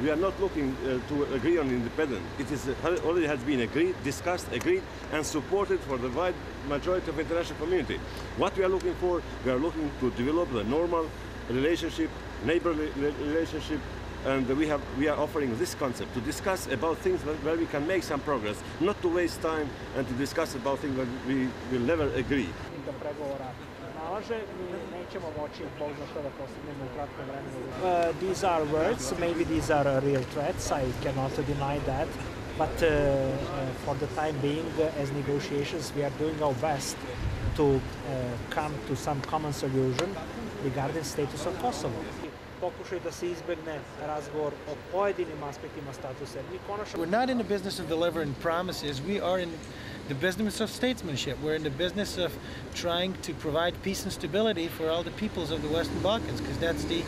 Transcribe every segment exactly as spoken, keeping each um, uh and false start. We are not looking uh, to agree on independence. It is uh, already has been agreed, discussed, agreed, and supported for the wide majority of international community. What we are looking for, we are looking to develop the normal relationship, neighborly relationship, and we have we are offering this concept to discuss about things where we can make some progress, not to waste time and to discuss about things where we will never agree. Uh, these are words, maybe these are real threats, I cannot deny that, but uh, uh, for the time being, uh, as negotiations, we are doing our best to uh, come to some common solution regarding the status of Kosovo. We're not in the business of delivering promises, we are in the business of statesmanship. We're in the business of trying to provide peace and stability for all the peoples of the Western Balkans, because that's the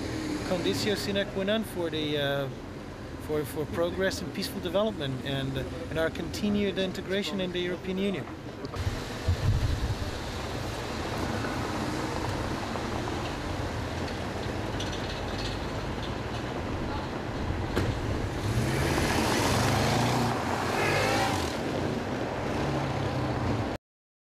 conditio sine qua non for the uh, for for progress and peaceful development and and our continued integration in the European Union.